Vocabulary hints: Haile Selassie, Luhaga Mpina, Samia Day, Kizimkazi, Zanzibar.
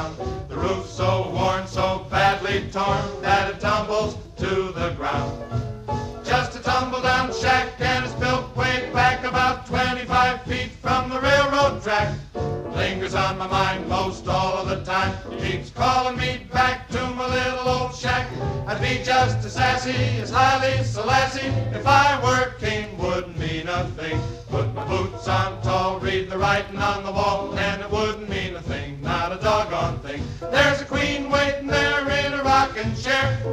down. The roof so worn, so badly torn, that it tumbles to the ground. Just a tumble-down shack, and it's built way back about 25 feet from the railroad track. Lingers on my mind most all of the time. It keeps calling me back to my little old shack. I'd be just as sassy as Haile Selassie if I were king. Wouldn't mean a thing. Put my boots on tall, read the writing on the wall, and it wouldn't mean a thing, not a doggone thing. There's a queen waiting there in a rocking chair.